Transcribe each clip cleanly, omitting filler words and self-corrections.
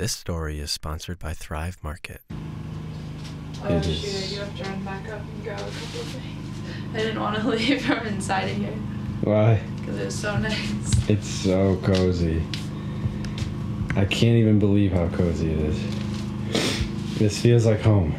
This story is sponsored by Thrive Market. Oh shoot, you have to run back up and go a couple of things. I didn't want to leave from inside of here. Why? Because it was so nice. It's so cozy. I can't even believe how cozy it is. This feels like home.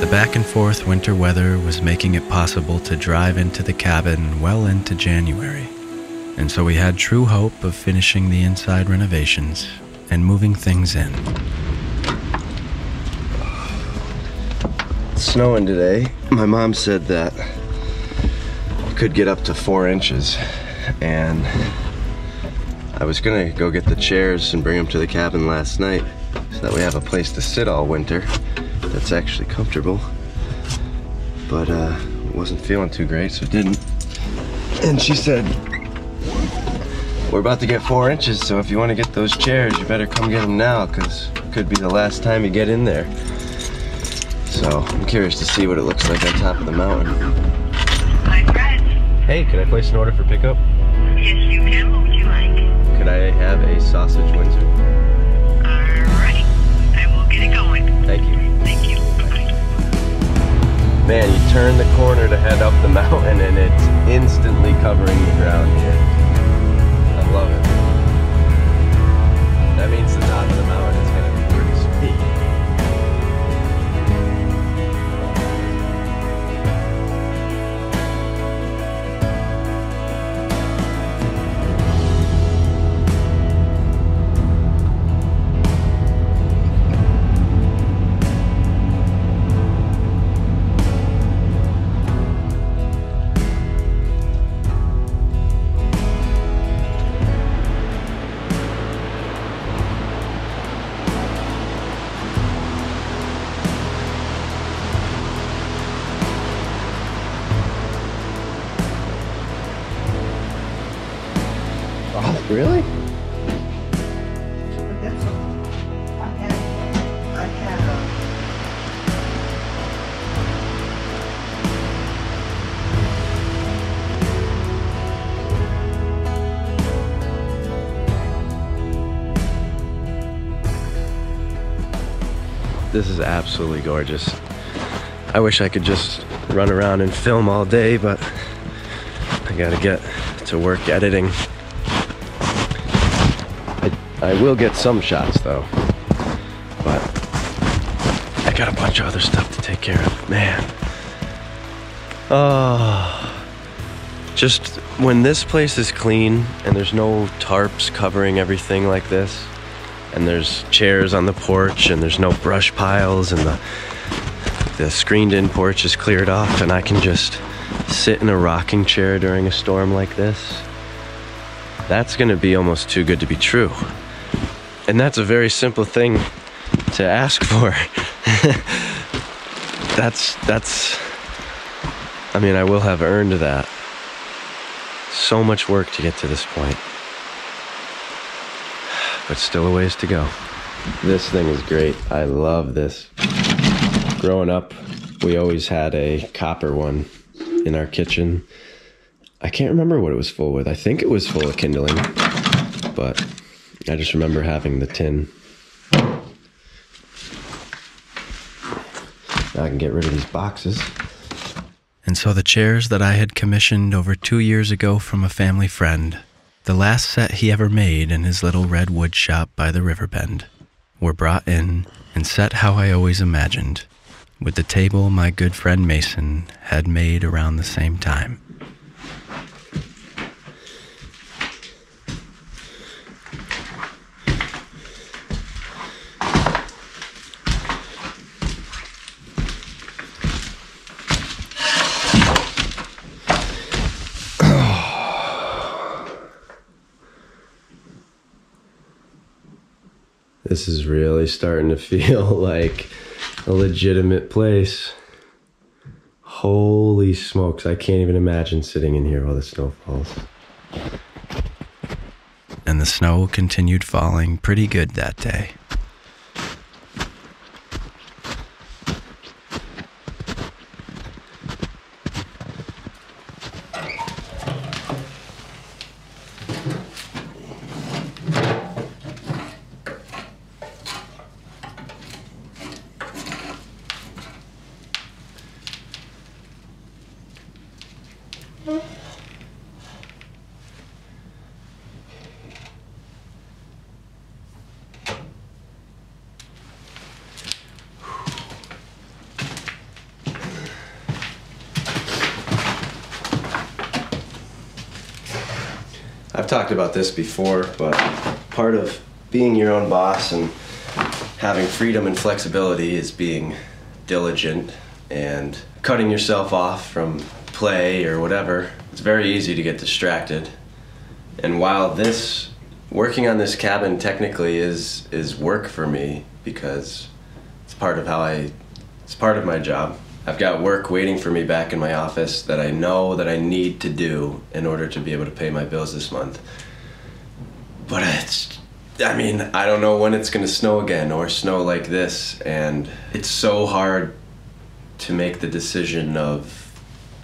The back and forth winter weather was making it possible to drive into the cabin well into January, and so we had true hope of finishing the inside renovations and moving things in. It's snowing today. My mom said that it could get up to 4 inches, and I was gonna go get the chairs and bring them to the cabin last night so that we have a place to sit all winter that's actually comfortable, but wasn't feeling too great, so didn't. And she said, we're about to get 4 inches, so if you want to get those chairs, you better come get them now, because it could be the last time you get in there. So I'm curious to see what it looks like on top of the mountain. Hi, Fred. Hey, can I place an order for pickup? Yes, you can. What would you like? Could I have a sausage Windsor? All right. I will get it going. Thank you. Man, you turn the corner to head up the mountain and it's instantly covering the ground here. I love it. That means the top of the mountain is going to be pretty Really? This is absolutely gorgeous. I wish I could just run around and film all day, but I gotta get to work editing. I will get some shots though, but I got a bunch of other stuff to take care of, man. Oh, just when this place is clean and there's no tarps covering everything like this, and there's chairs on the porch and there's no brush piles and the screened in porch is cleared off and I can just sit in a rocking chair during a storm like this, that's gonna be almost too good to be true. And that's a very simple thing to ask for. I mean, I will have earned that. So much work to get to this point, but still a ways to go. This thing is great. I love this. Growing up, we always had a copper one in our kitchen. I can't remember what it was full with. I think it was full of kindling, but I just remember having the tin. Now I can get rid of these boxes. And so the chairs that I had commissioned over 2 years ago from a family friend, the last set he ever made in his little red wood shop by the riverbend, were brought in and set how I always imagined, with the table my good friend Mason had made around the same time. This is really starting to feel like a legitimate place. Holy smokes, I can't even imagine sitting in here while the snow falls. And the snow continued falling pretty good that day. I've talked about this before, but part of being your own boss and having freedom and flexibility is being diligent and cutting yourself off from play or whatever. It's very easy to get distracted. And while this, working on this cabin technically is work for me because it's part of how it's part of my job. I've got work waiting for me back in my office that I know that I need to do in order to be able to pay my bills this month. But it's, I mean, I don't know when it's gonna snow again or snow like this, and it's so hard to make the decision of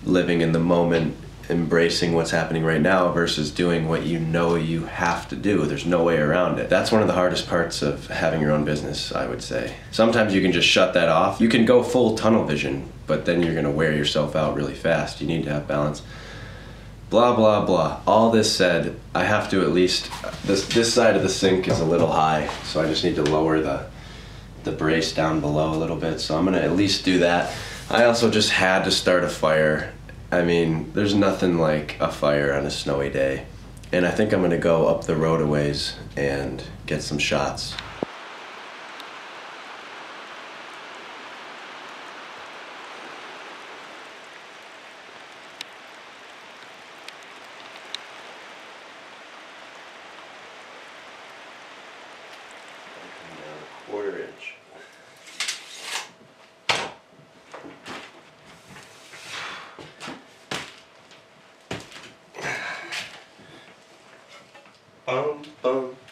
living in the moment, embracing what's happening right now versus doing what you know you have to do. There's no way around it. That's one of the hardest parts of having your own business, I would say. Sometimes you can just shut that off. You can go full tunnel vision, but then you're gonna wear yourself out really fast. You need to have balance. Blah, blah, blah. All this said, I have to at least, this side of the sink is a little high, so I just need to lower the brace down below a little bit, so I'm gonna at least do that. I also just had to start a fire. I mean, there's nothing like a fire on a snowy day. And I think I'm gonna go up the road a ways and get some shots.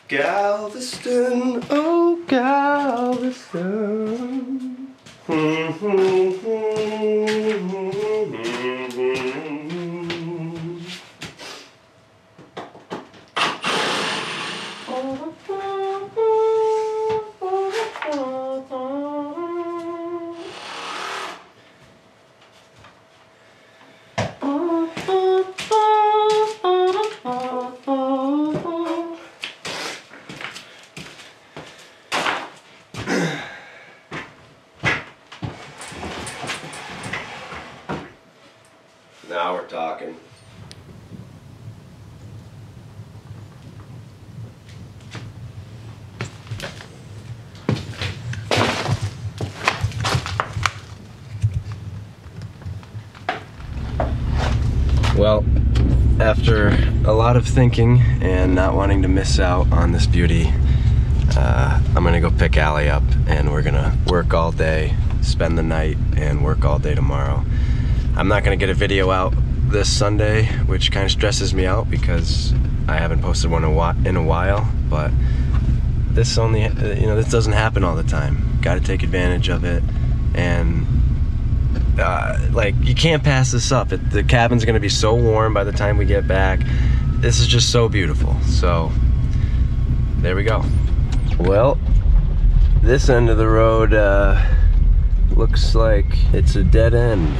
Galveston, oh Galveston. Now we're talking. Well, after a lot of thinking and not wanting to miss out on this beauty, I'm gonna go pick Allie up, and we're gonna work all day, spend the night, and work all day tomorrow. I'm not gonna get a video out this Sunday, which kind of stresses me out because I haven't posted one in a while, but this only, you know, this doesn't happen all the time. Gotta take advantage of it, and like, you can't pass this up. The cabin's gonna be so warm by the time we get back. This is just so beautiful, so there we go. Well, this end of the road looks like it's a dead end.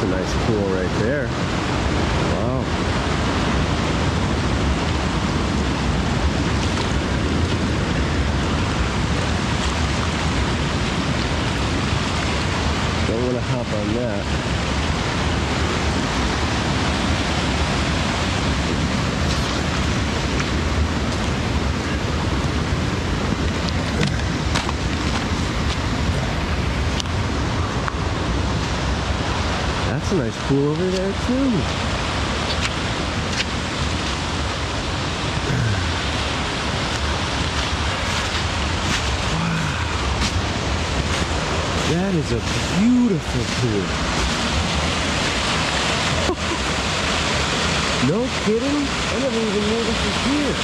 That's a nice pool right there. Wow. Don't want to hop on that. That's a nice pool over there too. Wow. That is a beautiful pool. No kidding? I never even knew this was here.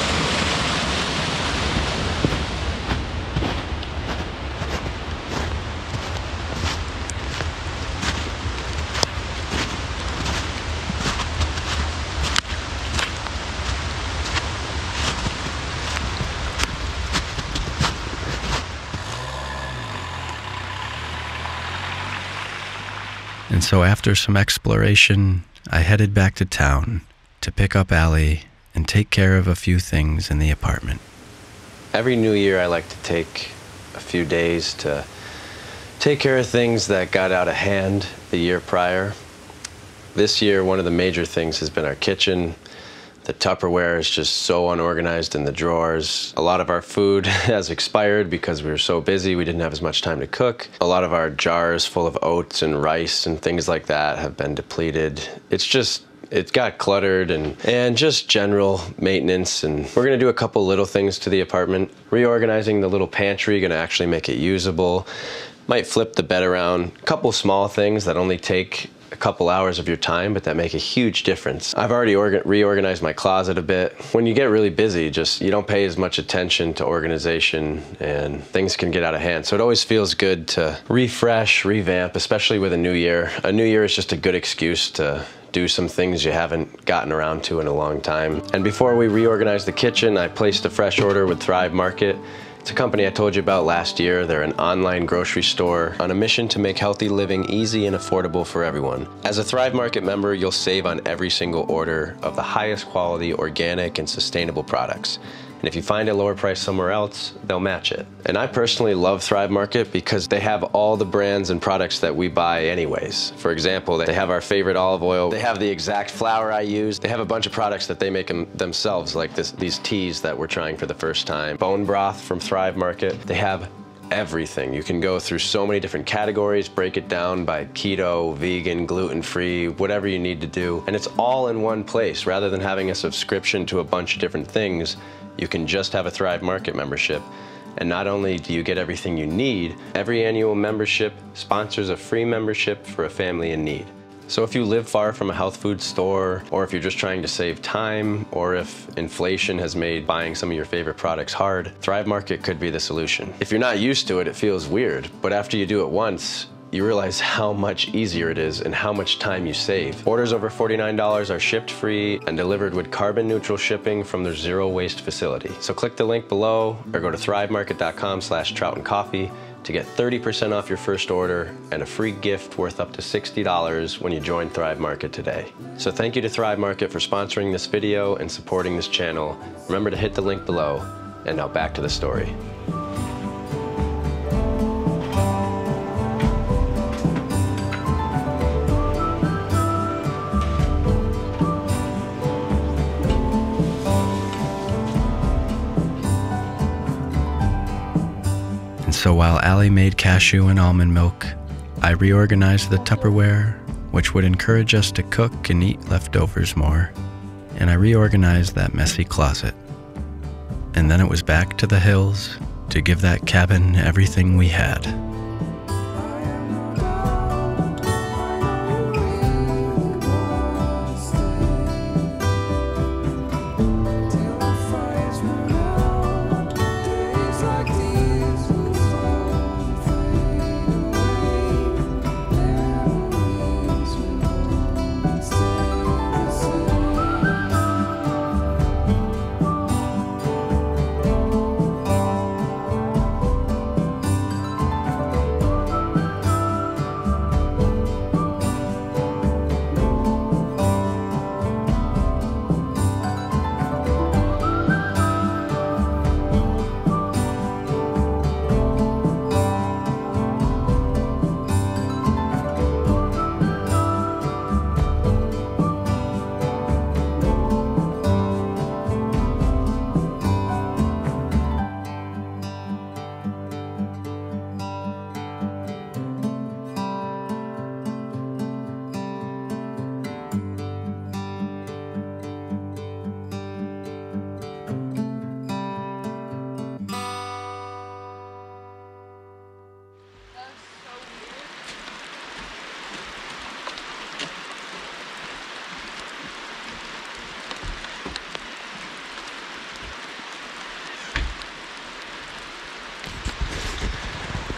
And so after some exploration, I headed back to town to pick up Allie and take care of a few things in the apartment. Every new year, I like to take a few days to take care of things that got out of hand the year prior. This year, one of the major things has been our kitchen. The Tupperware is just so unorganized in the drawers. A lot of our food has expired because we were so busy, we didn't have as much time to cook. A lot of our jars full of oats and rice and things like that have been depleted. It's just, it got cluttered and just general maintenance. And we're gonna do a couple little things to the apartment. Reorganizing the little pantry, gonna actually make it usable. Might flip the bed around. A couple small things that only take a couple hours of your time, but that make a huge difference. I've already reorganized my closet a bit. When you get really busy, just you don't pay as much attention to organization and things can get out of hand. So it always feels good to refresh, revamp, especially with a new year. A new year is just a good excuse to do some things you haven't gotten around to in a long time. And before we reorganized the kitchen, I placed a fresh order with Thrive Market. It's a company I told you about last year. They're an online grocery store on a mission to make healthy living easy and affordable for everyone. As a Thrive Market member, you'll save on every single order of the highest quality, organic, and sustainable products. And if you find a lower price somewhere else, they'll match it. And I personally love Thrive Market because they have all the brands and products that we buy anyways. For example, they have our favorite olive oil. They have the exact flour I use. They have a bunch of products that they make themselves, like these teas that we're trying for the first time. Bone broth from Thrive Market. They have everything. You can go through so many different categories, break it down by keto, vegan, gluten-free, whatever you need to do. And it's all in one place. Rather than having a subscription to a bunch of different things, you can just have a Thrive Market membership. And not only do you get everything you need, every annual membership sponsors a free membership for a family in need. So if you live far from a health food store, or if you're just trying to save time, or if inflation has made buying some of your favorite products hard, Thrive Market could be the solution. If you're not used to it, it feels weird, but after you do it once, you realize how much easier it is and how much time you save. Orders over $49 are shipped free and delivered with carbon neutral shipping from their zero waste facility. So click the link below or go to thrivemarket.com/troutandcoffee to get 30% off your first order and a free gift worth up to $60 when you join Thrive Market today. So thank you to Thrive Market for sponsoring this video and supporting this channel. Remember to hit the link below, and now back to the story. So while Allie made cashew and almond milk, I reorganized the Tupperware, which would encourage us to cook and eat leftovers more, and I reorganized that messy closet. And then it was back to the hills to give that cabin everything we had.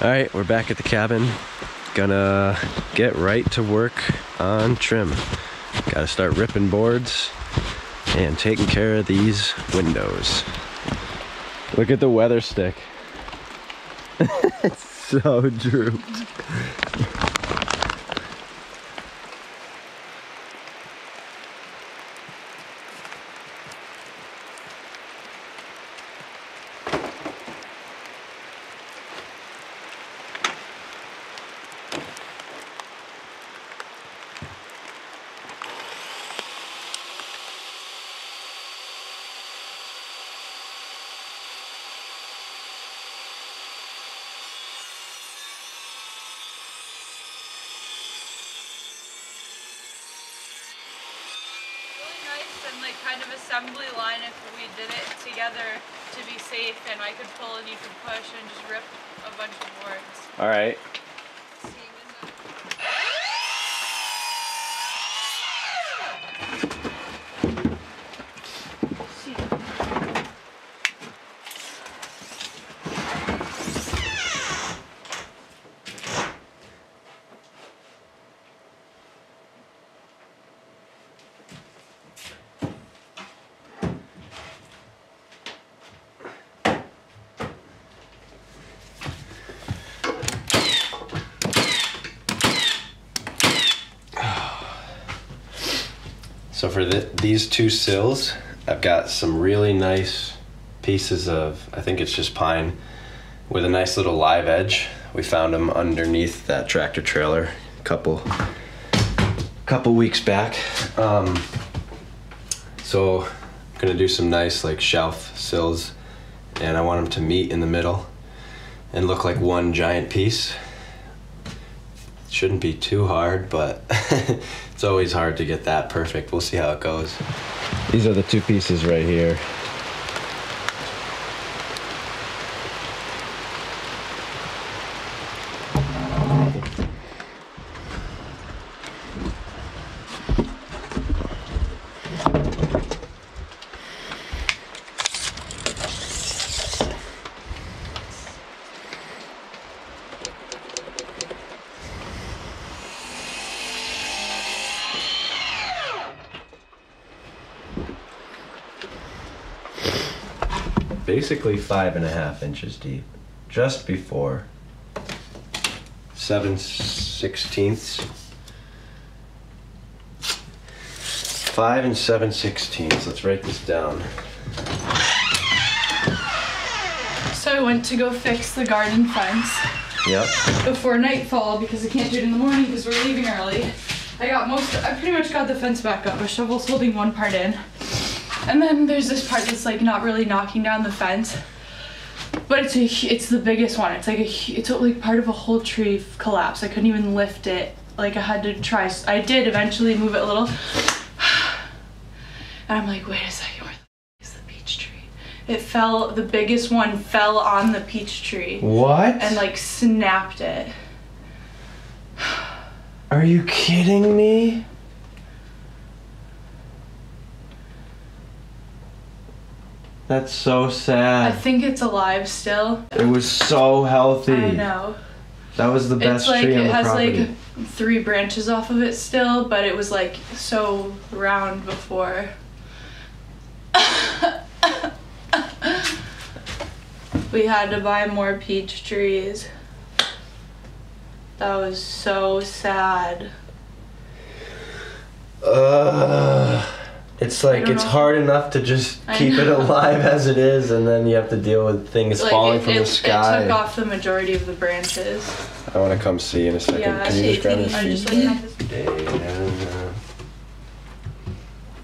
All right, we're back at the cabin. Gonna get right to work on trim. Gotta start ripping boards and taking care of these windows. Look at the weather stick. It's so drooped. Kind of assembly line if we did it together to be safe, and I could pull and you could push and just rip a bunch of boards. All right. So for these two sills, I've got some really nice pieces of, I think it's just pine, with a nice little live edge. We found them underneath that tractor trailer a couple weeks back. So I'm gonna do some nice like shelf sills, and I want them to meet in the middle and look like one giant piece. Shouldn't be too hard, but it's always hard to get that perfect. We'll see how it goes. These are the two pieces right here. Basically 5.5 inches deep, just before 7/16. 5 and 7/16. Let's write this down. So I went to go fix the garden fence. Yep. Before nightfall, because I can't do it in the morning because we're leaving early. I pretty much got the fence back up. My shovel's holding one part in. And then there's this part that's like not really knocking down the fence, but it's the biggest one. It's like part of a whole tree collapse. I couldn't even lift it. Like I had to try. I did eventually move it a little, and I'm like, wait a second, where the f is the peach tree? It fell. The biggest one fell on the peach tree. What? And like snapped it. Are you kidding me? That's so sad. I think it's alive still. It was so healthy. I know. That was the best tree on the property. It has like 3 branches off of it still, but it was like so round before. We had to buy more peach trees. That was so sad. It's like, it's hard enough to just keep it alive as it is, and then you have to deal with things like falling from the sky. It took off the majority of the branches. I want to come see in a second. Yeah, can you just grab this sheet?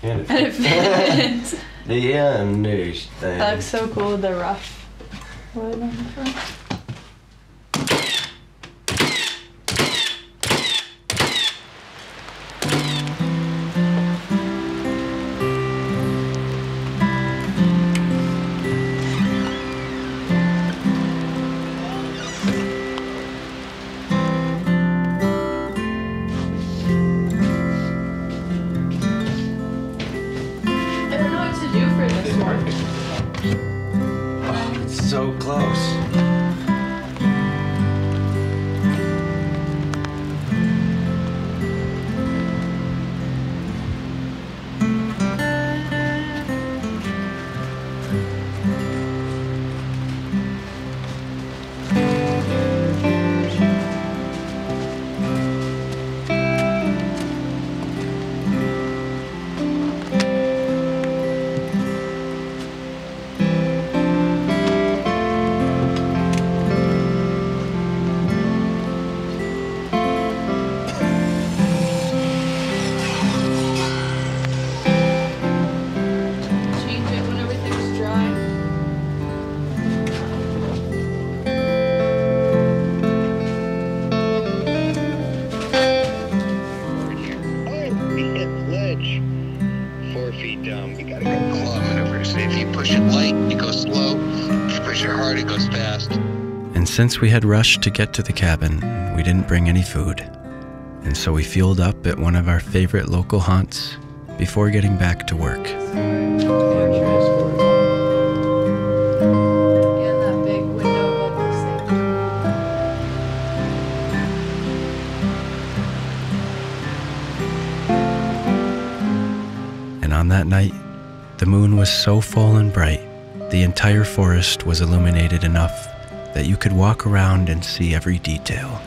And it fits. Yeah, nice thing. That looks so cool with the rough wood on the front. So close. push it light, you go slow. If you push it hard, it goes fast. And since we had rushed to get to the cabin, we didn't bring any food. And so we fueled up at one of our favorite local haunts before getting back to work. And on that night, the moon was so full and bright, the entire forest was illuminated enough that you could walk around and see every detail.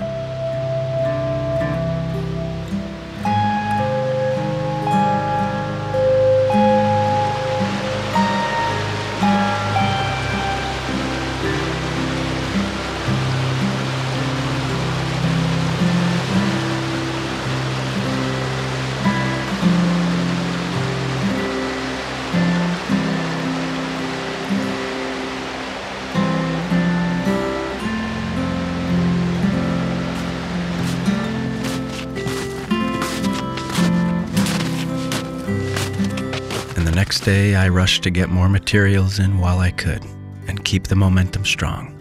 Next day, I rushed to get more materials in while I could and keep the momentum strong.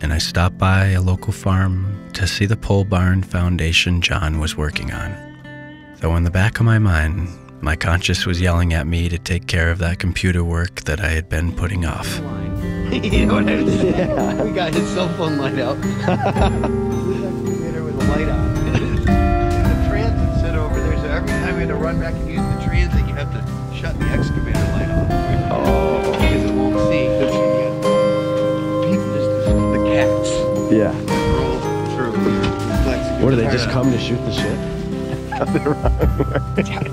And I stopped by a local farm to see the pole barn foundation John was working on. Though in the back of my mind, my conscience was yelling at me to take care of that computer work that I had been putting off. You know what I mean? Yeah. We got his cell phone light out. We left the computer with a light on. And the transit sit over there, so every time we had to run back and use the transit, you have to shut the excavator light off. Oh. Because it won't see. People just, the cats. Yeah. Roll through. What do they just come to shoot the shit?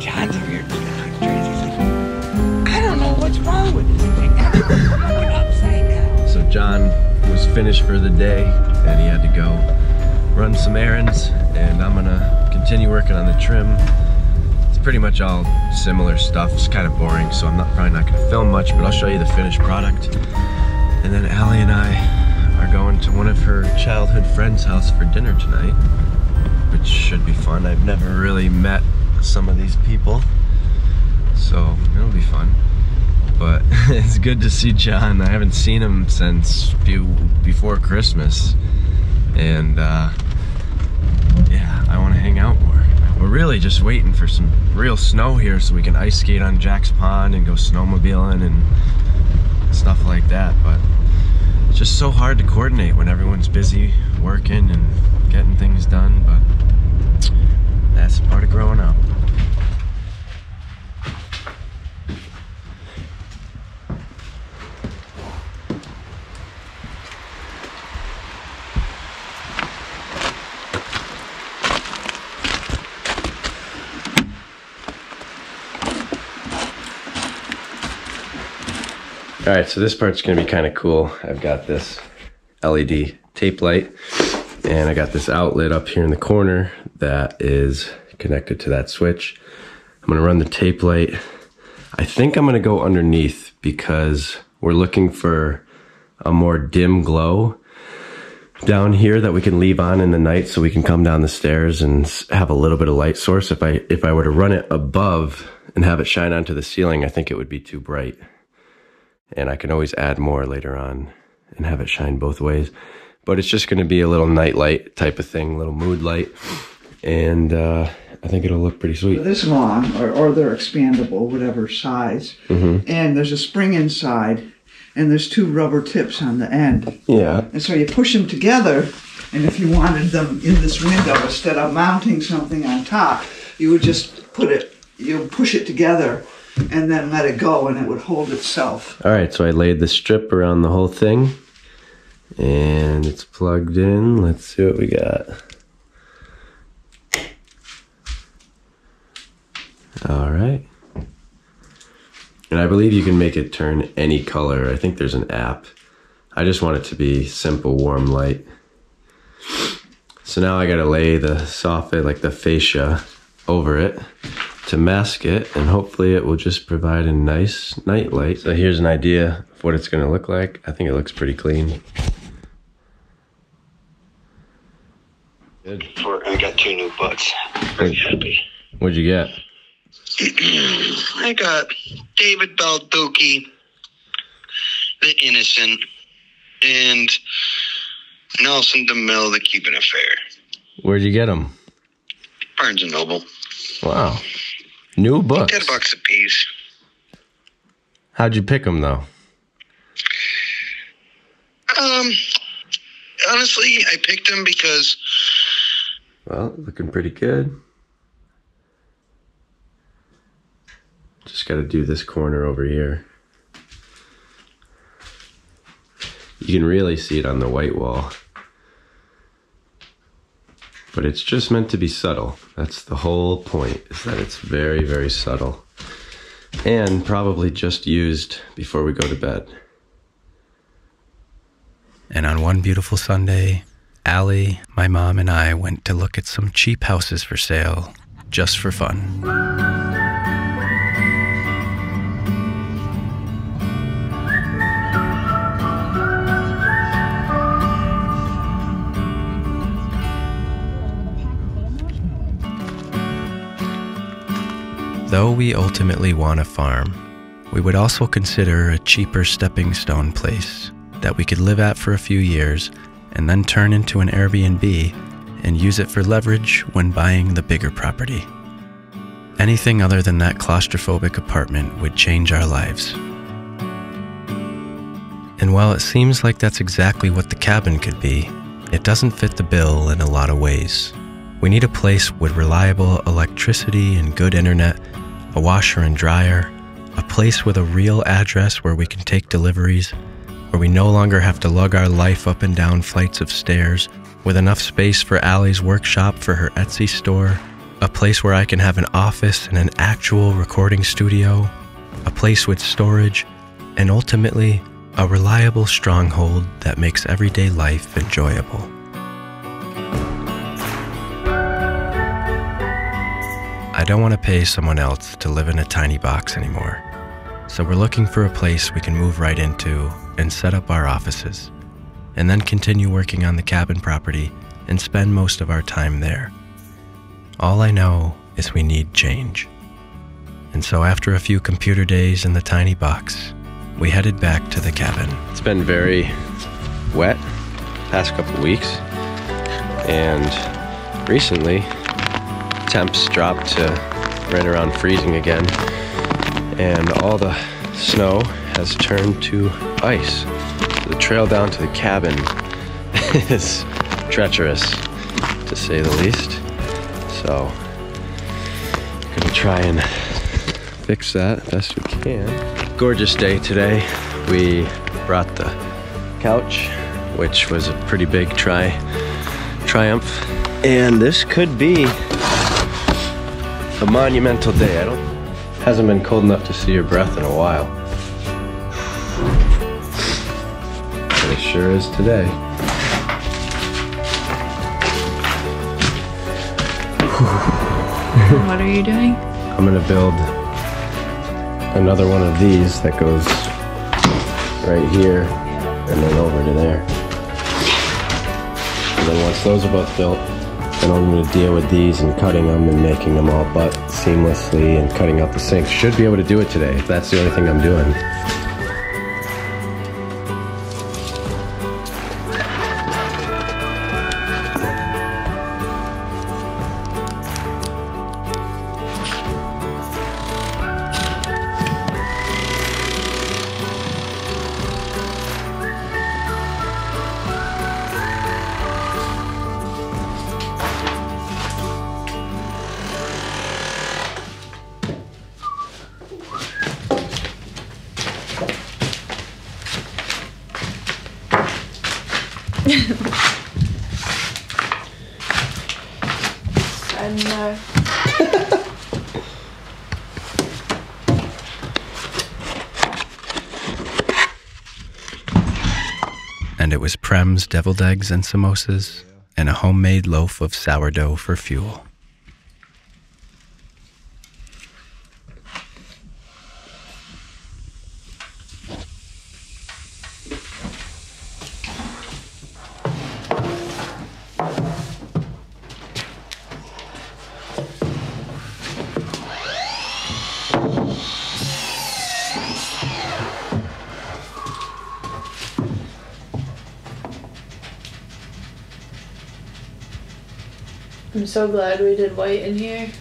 John's over here. I don't know what's wrong with this thing. Everything's fucking upside down. So John was finished for the day and he had to go run some errands, and I'm gonna continue working on the trim. Pretty much all similar stuff. It's kind of boring, so I'm probably not going to film much, but I'll show you the finished product. And then Allie and I are going to one of her childhood friends' house for dinner tonight, which should be fun. I've never really met some of these people, so it'll be fun. But it's good to see John. I haven't seen him since before Christmas, and yeah, I want to hang out more. We're really just waiting for some real snow here so we can ice skate on Jack's Pond and go snowmobiling and stuff like that, but it's just so hard to coordinate when everyone's busy working and getting things done, but that's part of growing up. All right, so this part's gonna be kind of cool. I've got this LED tape light, and I got this outlet up here in the corner that is connected to that switch. I'm gonna run the tape light. I think I'm gonna go underneath because we're looking for a more dim glow down here that we can leave on in the night, so we can come down the stairs and have a little bit of light source. If I were to run it above and have it shine onto the ceiling, I think it would be too bright. And I can always add more later on and have it shine both ways. But it's just going to be a little night light type of thing, a little mood light. And I think it'll look pretty sweet. This long, or they're expandable, whatever size. Mm-hmm. And there's a spring inside, and there's two rubber tips on the end. Yeah. And so you push them together, and if you wanted them in this window, instead of mounting something on top, you would just put it, you push it together, and then let it go and it would hold itself. All right, so I laid the strip around the whole thing and it's plugged in. Let's see what we got. All right. And I believe you can make it turn any color. I think there's an app. I just want it to be simple, warm light. So now I gotta lay the soffit, like the fascia, over it to mask it, and hopefully it will just provide a nice night light. So here's an idea of what it's going to look like. I think it looks pretty clean. Good. I got two new butts. Pretty happy. What'd you get? I got David Baldacci the innocent, and Nelson DeMille, the Cuban affair. Where'd you get them? Barnes and Noble. Wow. New books. $10 a piece. How'd you pick them, though? Honestly, I picked them because... Well, looking pretty good. Just got to do this corner over here. You can really see it on the white wall. But it's just meant to be subtle. That's the whole point, is that it's very, very subtle. And probably just used before we go to bed. And on one beautiful Sunday, Allie, my mom, and I went to look at some cheap houses for sale, just for fun. Though we ultimately want a farm, we would also consider a cheaper stepping stone place that we could live at for a few years and then turn into an Airbnb and use it for leverage when buying the bigger property. Anything other than that claustrophobic apartment would change our lives. And while it seems like that's exactly what the cabin could be, it doesn't fit the bill in a lot of ways. We need a place with reliable electricity and good internet, a washer and dryer, a place with a real address where we can take deliveries, where we no longer have to lug our life up and down flights of stairs, with enough space for Allie's workshop for her Etsy store, a place where I can have an office and an actual recording studio, a place with storage, and ultimately, a reliable stronghold that makes everyday life enjoyable. I don't want to pay someone else to live in a tiny box anymore. So we're looking for a place we can move right into and set up our offices, and then continue working on the cabin property and spend most of our time there. All I know is we need change. And so after a few computer days in the tiny box, we headed back to the cabin. It's been very wet the past couple weeks, and recently, temps dropped to right around freezing again, and all the snow has turned to ice. The trail down to the cabin is treacherous, to say the least. So, I'm gonna try and fix that best we can. Gorgeous day today. We brought the couch, which was a pretty big triumph, and this could be a monumental day. Hasn't been cold enough to see your breath in a while. But it sure is today. What are you doing? I'm gonna build another one of these that goes right here and then over to there. And then once those are both built, and I'm going to deal with these and cutting them and making them all butt seamlessly and cutting out the sink. Should be able to do it today if that's the only thing I'm doing. And it was Prem's deviled eggs and samosas and a homemade loaf of sourdough for fuel. I'm so glad we did white in here.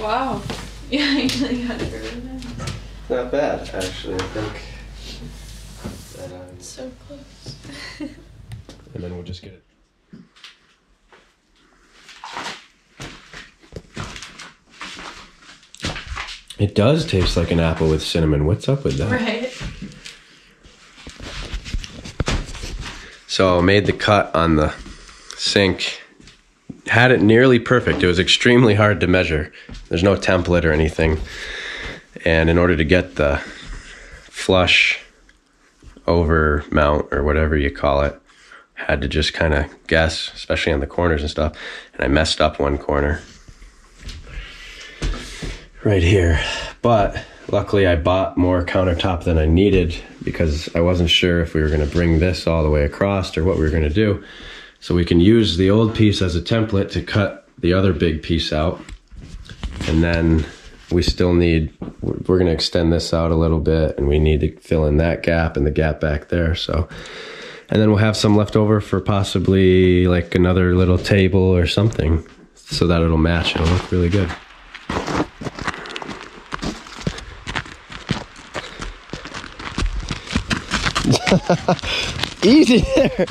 Wow. Yeah, you really got it really nice. Not bad, actually, I think. But, so close. And then we'll just get it. It does taste like an apple with cinnamon. What's up with that? Right. So I made the cut on the sink. Had it nearly perfect. It was extremely hard to measure. There's no template or anything. And in order to get the flush over mount or whatever you call it, I had to just kind of guess, especially on the corners and stuff. And I messed up one corner right here. But luckily I bought more countertop than I needed because I wasn't sure if we were going to bring this all the way across or what we were going to do. So we can use the old piece as a template to cut the other big piece out. And then we still need, we're gonna extend this out a little bit and we need to fill in that gap and the gap back there, so. And then we'll have some left over for possibly like another little table or something so that it'll match and it'll look really good. Easy there.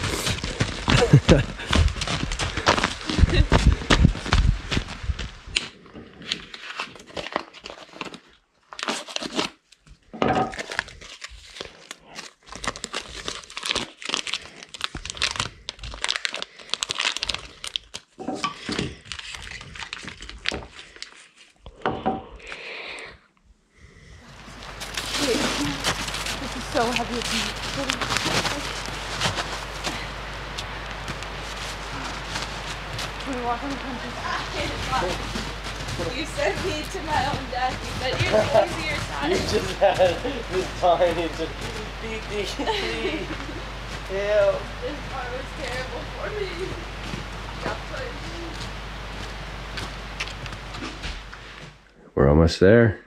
We're almost there.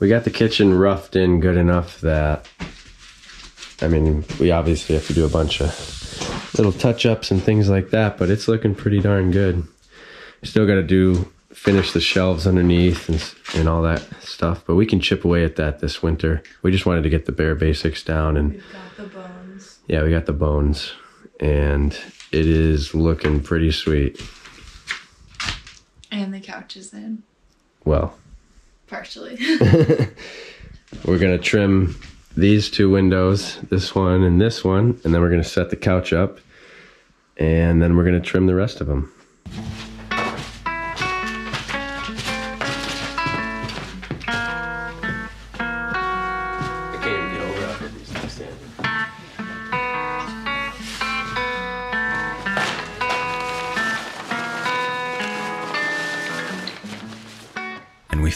We got the kitchen roughed in good enough that, I mean, we obviously have to do a bunch of little touch-ups and things like that, but it's looking pretty darn good. Still got to finish the shelves underneath and all that stuff, but we can chip away at that this winter. We just wanted to get the bare basics down. And we've got the bones. Yeah, we got the bones, and it is looking pretty sweet. And the couch is in. Well. Partially. We're going to trim these two windows, this one, and then we're going to set the couch up, and then we're going to trim the rest of them.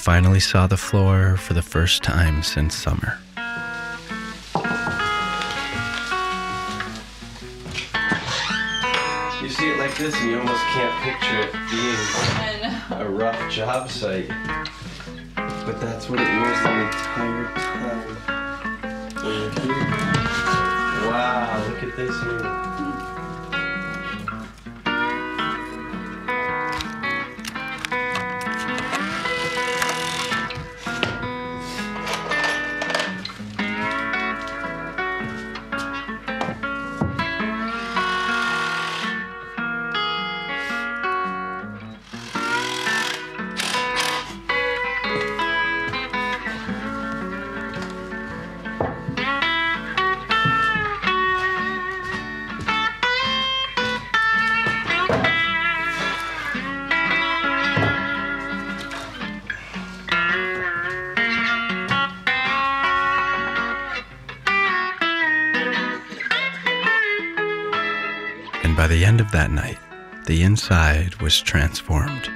Finally saw the floor for the first time since summer. You see it like this and you almost can't picture it being a rough job site. But that's what it was the entire time. Wow, look at this here. By the end of that night, the inside was transformed.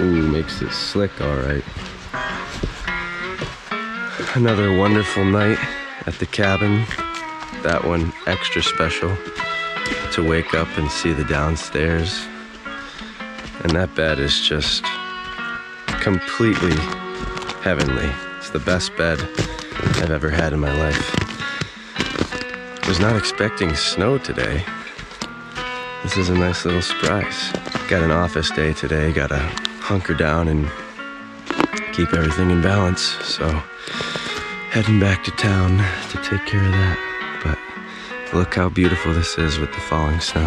Ooh, makes it slick, all right. Another wonderful night at the cabin, that one extra special, to wake up and see the downstairs. And that bed is just completely heavenly. It's the best bed I've ever had in my life. I was not expecting snow today. This is a nice little surprise. Got an office day today, gotta hunker down and keep everything in balance, so heading back to town to take care of that. But look how beautiful this is with the falling snow.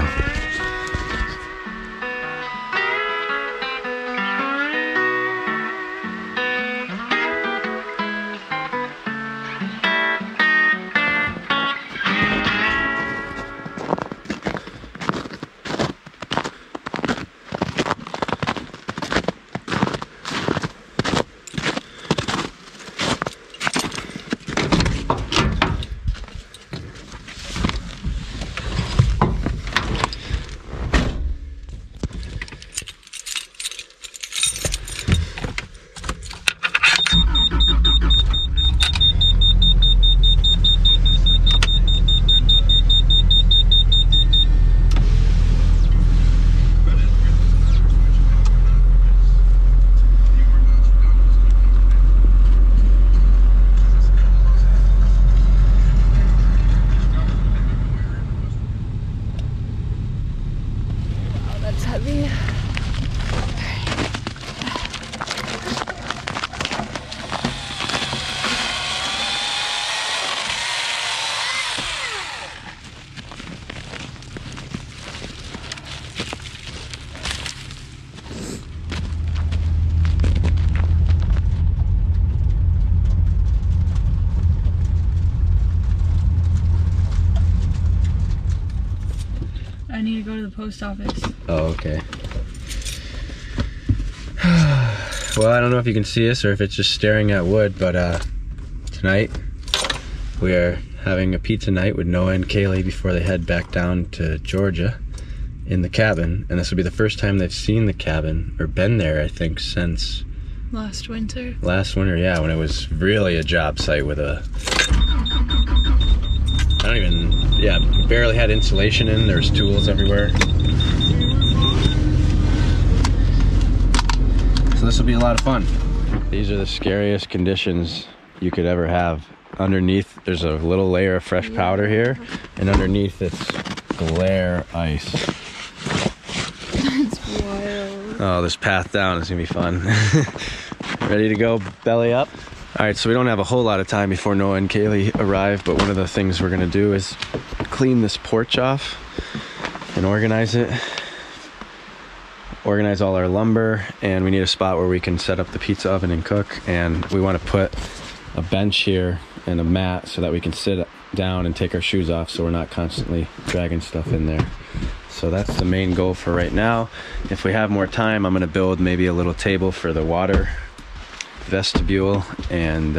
I need to go to the post office. Oh, okay. Well, I don't know if you can see us or if it's just staring at wood, but tonight we are having a pizza night with Noah and Kaylee before they head back down to Georgia in the cabin. And this will be the first time they've seen the cabin, or been there, I think, since... last winter? Last winter, yeah, when it was really a job site with a... I don't even, yeah, barely had insulation in, there's tools everywhere. So this will be a lot of fun. These are the scariest conditions you could ever have. Underneath, there's a little layer of fresh powder here, and underneath it's glare ice. That's wild. Oh, this path down is gonna be fun. Ready to go belly up? All right, so we don't have a whole lot of time before Noah and Kaylee arrive, but one of the things we're gonna do is clean this porch off and organize it. Organize all our lumber, and we need a spot where we can set up the pizza oven and cook, and we wanna put a bench here and a mat so that we can sit down and take our shoes off so we're not constantly dragging stuff in there. So that's the main goal for right now. If we have more time, I'm gonna build maybe a little table for the water vestibule and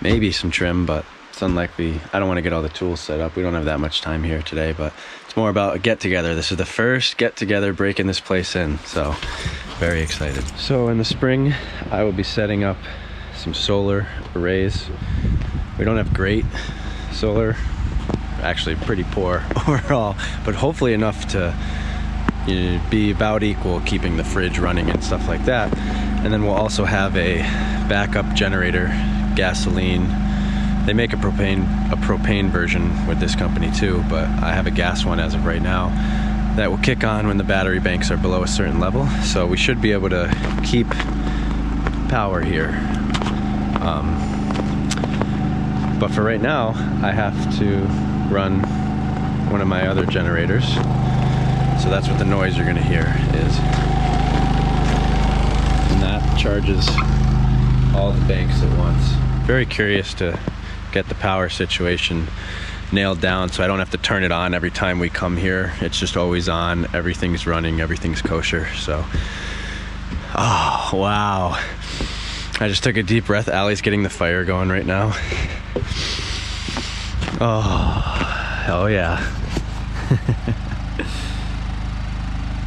maybe some trim, but it's unlikely. I don't want to get all the tools set up. We don't have that much time here today, but it's more about a get-together. This is the first get-together breaking this place in, so very excited. So in the spring, I will be setting up some solar arrays. We don't have great solar, actually pretty poor overall, but hopefully enough to, you know, be about equal, keeping the fridge running and stuff like that. And then we'll also have a backup generator, gasoline. They make a propane version with this company too, but I have a gas one as of right now that will kick on when the battery banks are below a certain level. So we should be able to keep power here. But for right now, I have to run one of my other generators. So that's what the noise you're gonna hear is. And that charges all the banks at once. Very curious to get the power situation nailed down so I don't have to turn it on every time we come here. It's just always on, everything's running, everything's kosher, so. Oh, wow. I just took a deep breath. Allie's getting the fire going right now. Oh, oh yeah.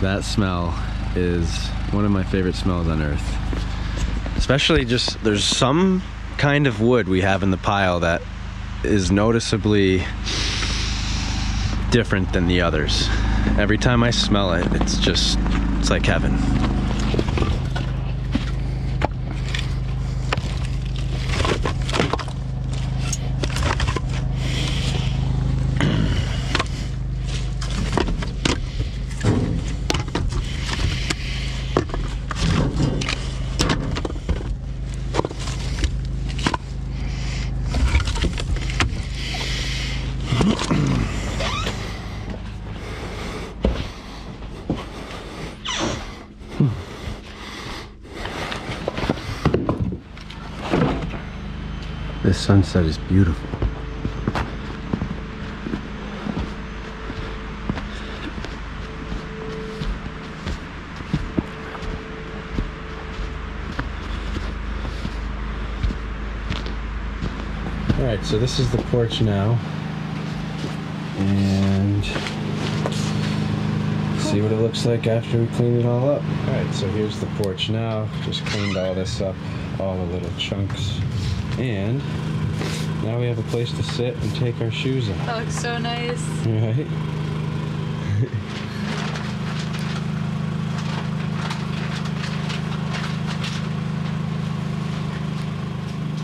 That smell is one of my favorite smells on earth. Especially just, there's some kind of wood we have in the pile that is noticeably different than the others. Every time I smell it, it's just, it's like heaven. This sunset is beautiful. All right, so this is the porch now. And see what it looks like after we clean it all up. All right, so here's the porch now. Just cleaned all this up, all the little chunks. And now we have a place to sit and take our shoes off. That looks so nice. Right?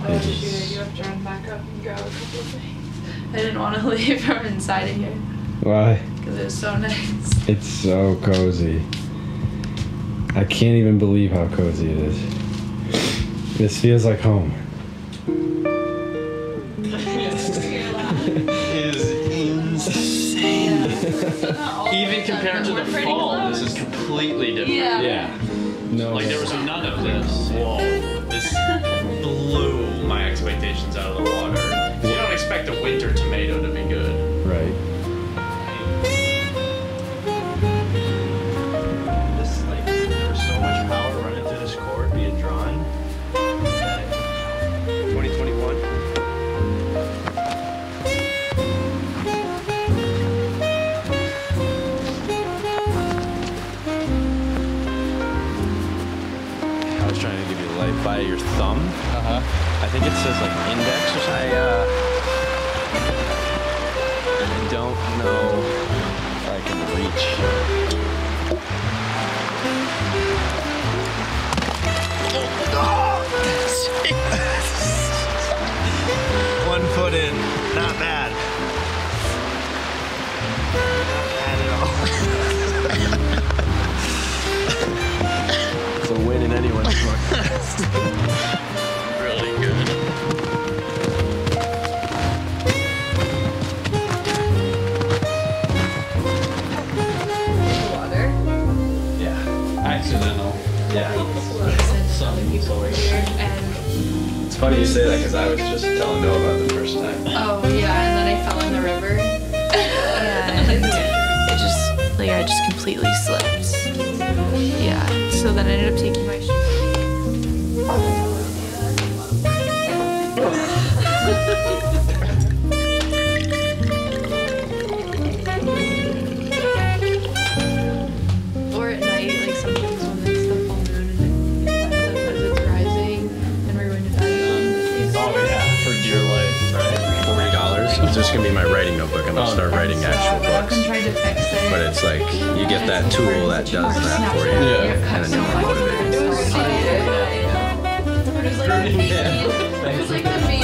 Oh shoot, you have to run back up and grab a couple of things. I didn't want to leave from inside of here. Why? Because it was so nice. It's so cozy. I can't even believe how cozy it is. This feels like home. Even compared to the fall, this is completely different. Yeah. No. Like there was none of this. Whoa. This blew my expectations out of the water. You don't expect a winter tomato to be good. Right. This, like, there was so much power running through this cord being drawn. 2021. By your thumb. I think it says like index or something. I don't know if I can reach. Oh. 1 foot in. Not bad. Not bad at all. It's a win in anyone's book. Really good. Water? Yeah. Accidental. Yeah. It's funny you say that because I was just telling Noah about it the first time. Oh yeah, and then I fell in the river. And it just, like, I just completely slipped. Yeah. So then I ended up taking my shoes. Or at night, like sometimes when it's the full moon and it's because it's rising and we're going to bed. It's just going to be my writing notebook. I'm going to start writing actual books. But it's like you get that tool that does that for you. Yeah. And then you're motivated. It was so good. It was like the main thing. It was like the main thing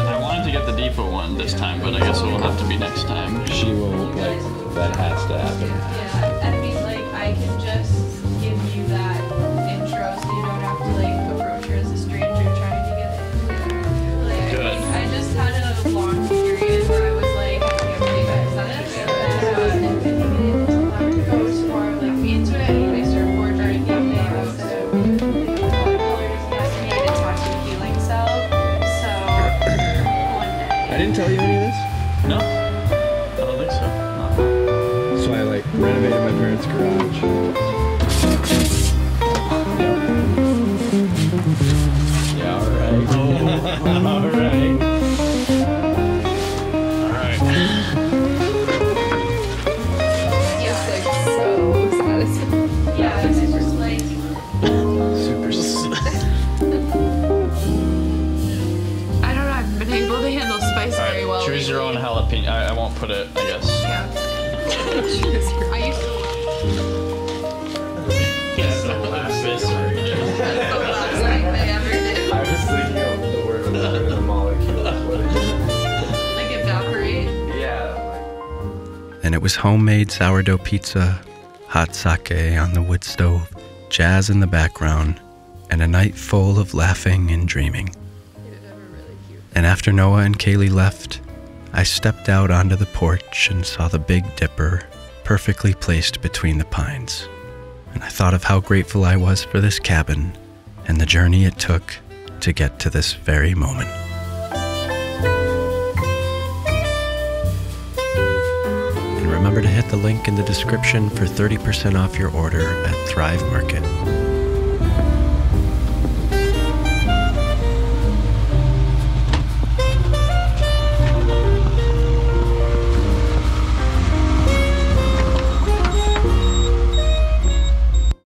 I wanted to get the default one this time, but I guess it will have to be next time. She will, like, that has to happen. Yeah, I mean, like, I can just give you that intro so you don't have to, like, approach her as a stranger trying to get it together. Like, good. I just had a long period where I was like, okay, guys, that's it. And I wasn't intimidated until I would go as far, like, me into it, and I started ordering them, and I was I didn't tell you any of this? No. I don't think so. No. So I like renovated my parents' garage. Yeah, alright. Oh, alright. Yeah, it's like so satisfying. Yeah, it's super slick. Super slick. I don't know, I've been able to handle very well. Choose your own jalapeno. I won't put it, I guess. Yeah. It's the last mystery. The last thing they ever did. I was thinking of the word of the molecule. Like evaporate? Yeah. And it was homemade sourdough pizza, hot sake on the wood stove, jazz in the background, and a night full of laughing and dreaming. And after Noah and Kaylee left, I stepped out onto the porch and saw the Big Dipper perfectly placed between the pines. And I thought of how grateful I was for this cabin and the journey it took to get to this very moment. And remember to hit the link in the description for 30% off your order at Thrive Market.